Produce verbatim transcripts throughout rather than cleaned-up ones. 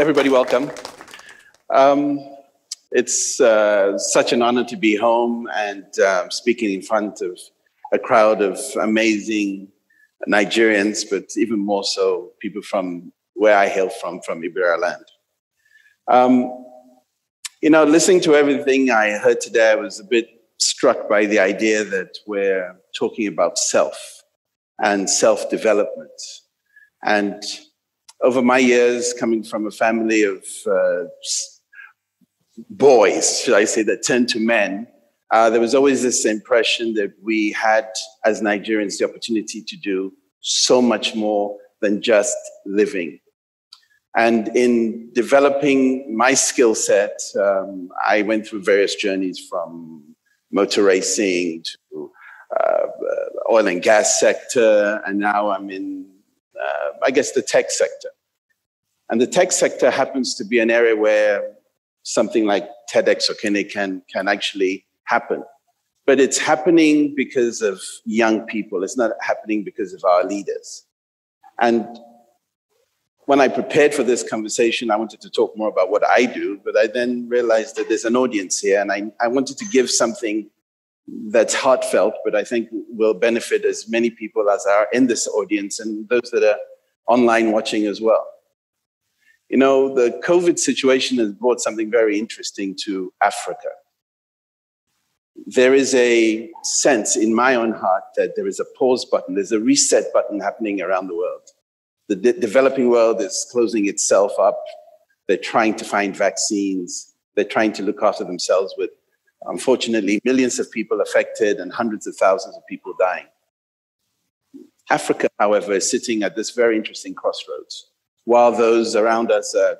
everybody welcome. Um, it's uh, such an honor to be home and uh, speaking in front of a crowd of amazing Nigerians, but even more so people from where I hail from, from Ibera Land. Um, you know, listening to everything I heard today, I was a bit struck by the idea that we're talking about self and self-development. And over my years, coming from a family of uh, boys, should I say, that turned to men, uh, there was always this impression that we had, as Nigerians, the opportunity to do so much more than just living. And in developing my skill set, um, I went through various journeys from motor racing to uh, oil and gas sector, and now I'm in, uh, I guess, the tech sector. And the tech sector happens to be an area where something like TEDxOkene can, can actually happen. But it's happening because of young people. It's not happening because of our leaders. And when I prepared for this conversation, I wanted to talk more about what I do, but I then realized that there's an audience here, and I, I wanted to give something that's heartfelt, but I think will benefit as many people as are in this audience and those that are online watching as well. You know, the COVID situation has brought something very interesting to Africa. There is a sense in my own heart that there is a pause button, there's a reset button happening around the world. The de developing world is closing itself up. They're trying to find vaccines. They're trying to look after themselves with, unfortunately, millions of people affected and hundreds of thousands of people dying. Africa, however, is sitting at this very interesting crossroads. While those around us are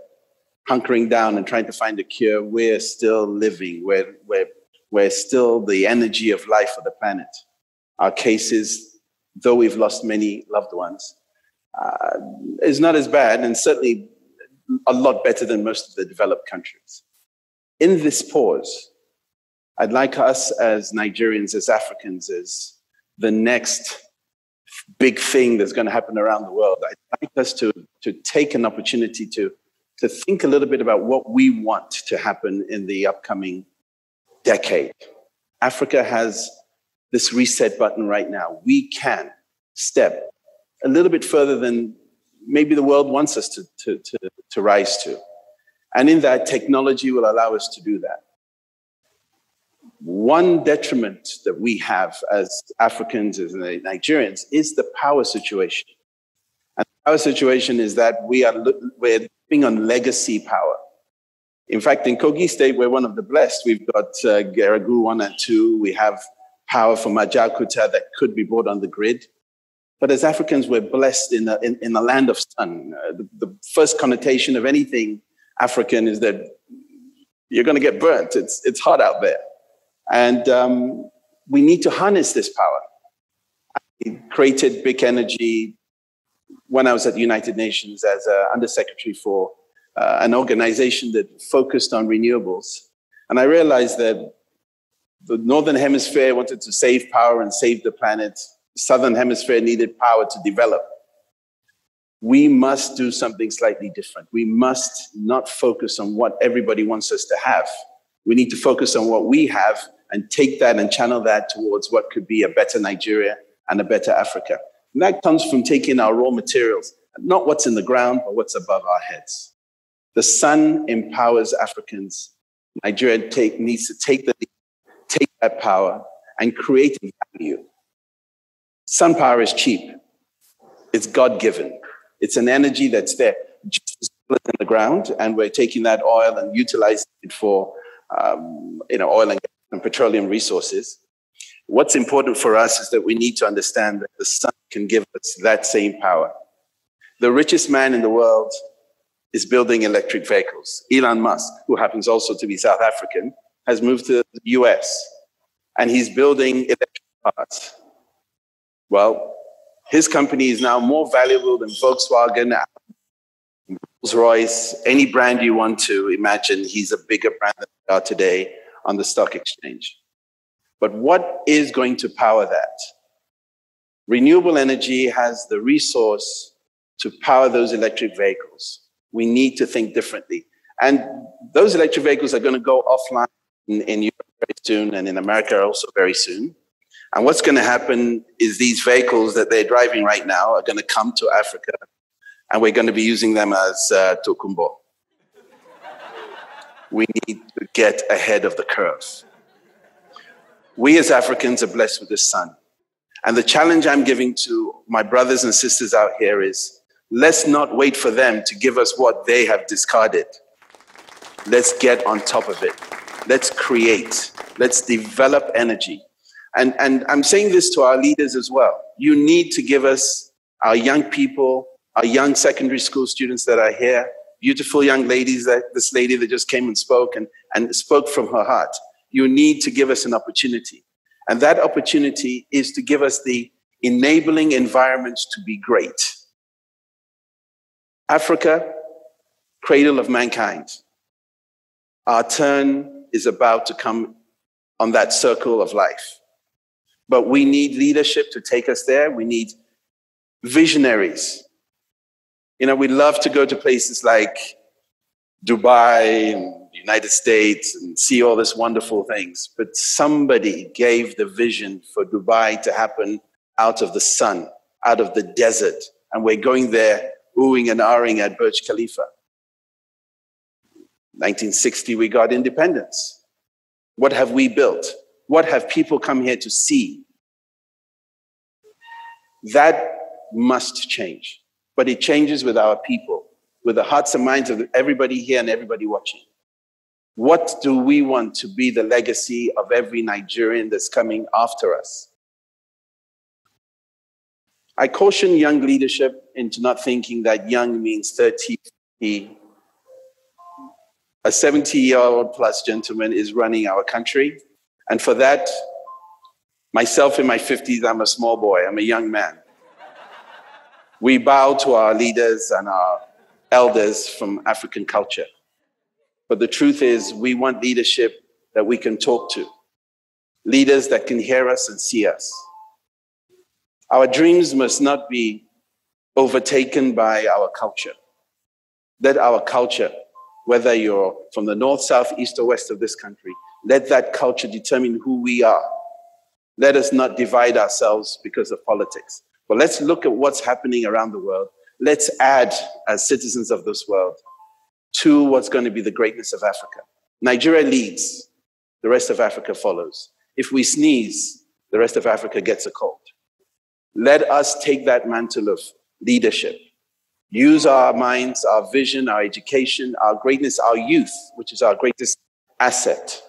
hunkering down and trying to find a cure, we're still living. We're, we're We're still the energy of life for the planet. Our cases, though we've lost many loved ones, uh, is not as bad, and certainly a lot better than most of the developed countries. In this pause, I'd like us as Nigerians, as Africans, as the next big thing that's going to happen around the world, I'd like us to, to take an opportunity to, to think a little bit about what we want to happen in the upcoming decade. Africa has this reset button right now. We can step a little bit further than maybe the world wants us to, to, to, to rise to. And in that, technology will allow us to do that. One detriment that we have as Africans, as Nigerians, is the power situation. And the power situation is that we are we're living on legacy power. In fact, in Kogi State, we're one of the blessed. We've got uh, Garagu one and two. We have power from Ajakuta that could be bought on the grid. But as Africans, we're blessed in a, in, in a land of sun. Uh, the, the first connotation of anything African is that you're going to get burnt. It's, it's hot out there. And um, we need to harness this power. I created big energy when I was at the United Nations as an undersecretary for Uh, an organization that focused on renewables. And I realized that the Northern Hemisphere wanted to save power and save the planet. The Southern Hemisphere needed power to develop. We must do something slightly different. We must not focus on what everybody wants us to have. We need to focus on what we have and take that and channel that towards what could be a better Nigeria and a better Africa. And that comes from taking our raw materials, not what's in the ground, but what's above our heads. The sun empowers Africans. Nigeria take, needs to take, the, take that power and create value. Sun power is cheap. It's God-given. It's an energy that's there, just as well as in the ground, and we're taking that oil and utilizing it for um, you know, oil and gas and petroleum resources. What's important for us is that we need to understand that the sun can give us that same power. The richest man in the world is building electric vehicles. Elon Musk, who happens also to be South African, has moved to the U S and he's building electric cars. Well, his company is now more valuable than Volkswagen, Rolls-Royce, any brand you want to imagine. He's a bigger brand than we are today on the stock exchange. But what is going to power that? Renewable energy has the resource to power those electric vehicles. We need to think differently. And those electric vehicles are going to go offline in, in Europe very soon, and in America also very soon. And what's going to happen is these vehicles that they're driving right now are going to come to Africa, and we're going to be using them as uh, Tokumbo. We need to get ahead of the curve. We as Africans are blessed with the sun. And the challenge I'm giving to my brothers and sisters out here is, let's not wait for them to give us what they have discarded. Let's get on top of it. Let's create. Let's develop energy. And, and I'm saying this to our leaders as well. You need to give us, our young people, our young secondary school students that are here, beautiful young ladies, that, this lady that just came and spoke and, and spoke from her heart. You need to give us an opportunity. And that opportunity is to give us the enabling environments to be great. Africa, cradle of mankind. Our turn is about to come on that circle of life. But we need leadership to take us there. We need visionaries. You know, we love to go to places like Dubai and the United States and see all these wonderful things. But somebody gave the vision for Dubai to happen out of the sun, out of the desert. And we're going there, oohing and ahhing at Burj Khalifa. nineteen sixty, we got independence. What have we built? What have people come here to see? That must change. But it changes with our people, with the hearts and minds of everybody here and everybody watching. What do we want to be the legacy of every Nigerian that's coming after us? I caution young leadership into not thinking that young means thirty, fifty. A seventy-year-old plus gentleman is running our country. And for that, myself in my fifties, I'm a small boy. I'm a young man. We bow to our leaders and our elders from African culture. But the truth is, we want leadership that we can talk to, leaders that can hear us and see us. Our dreams must not be overtaken by our culture. Let our culture, whether you're from the north, south, east, or west of this country, let that culture determine who we are. Let us not divide ourselves because of politics. But let's look at what's happening around the world. Let's add, as citizens of this world, to what's going to be the greatness of Africa. Nigeria leads, the rest of Africa follows. If we sneeze, the rest of Africa gets a cold. Let us take that mantle of leadership. Use our minds, our vision, our education, our greatness, our youth, which is our greatest asset.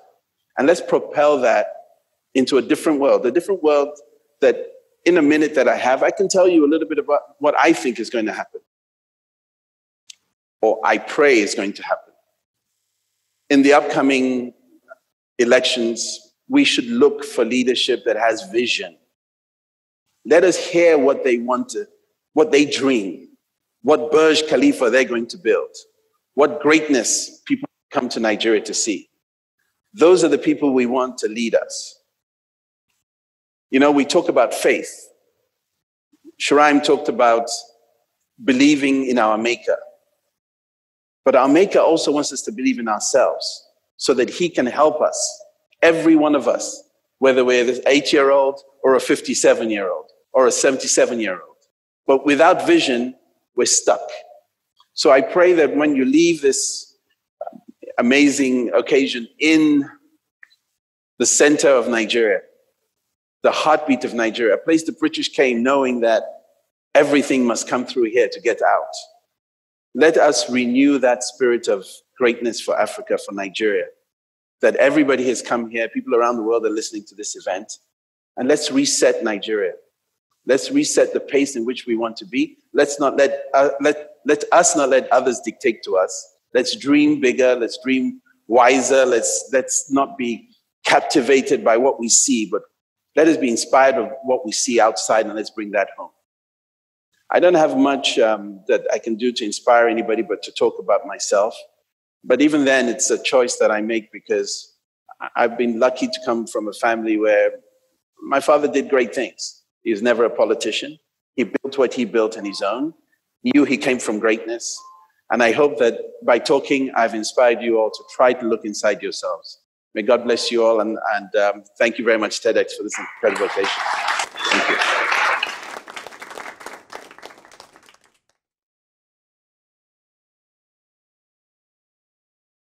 And let's propel that into a different world, a different world that in a minute that I have, I can tell you a little bit about what I think is going to happen, or I pray is going to happen. In the upcoming elections, we should look for leadership that has vision. Let us hear what they want to, what they dream. What Burj Khalifa they're going to build, what greatness people come to Nigeria to see. Those are the people we want to lead us. You know, we talk about faith. Shariah talked about believing in our maker. But our maker also wants us to believe in ourselves so that he can help us, every one of us, whether we're this eight-year-old or a fifty-seven-year-old or a seventy-seven-year-old. But without vision, we're stuck. So I pray that when you leave this amazing occasion in the center of Nigeria, the heartbeat of Nigeria, a place the British came knowing that everything must come through here to get out. Let us renew that spirit of greatness for Africa, for Nigeria, that everybody has come here, people around the world are listening to this event, and let's reset Nigeria. Let's reset the pace in which we want to be. Let's not let, uh, let, let us not let others dictate to us. Let's dream bigger. Let's dream wiser. Let's, let's not be captivated by what we see, but let us be inspired of what we see outside, and let's bring that home. I don't have much um, that I can do to inspire anybody but to talk about myself. But even then, it's a choice that I make because I've been lucky to come from a family where my father did great things. He was never a politician. He built what he built on his own, knew he came from greatness. And I hope that by talking, I've inspired you all to try to look inside yourselves. May God bless you all, and, and um, thank you very much, TEDx, for this incredible occasion.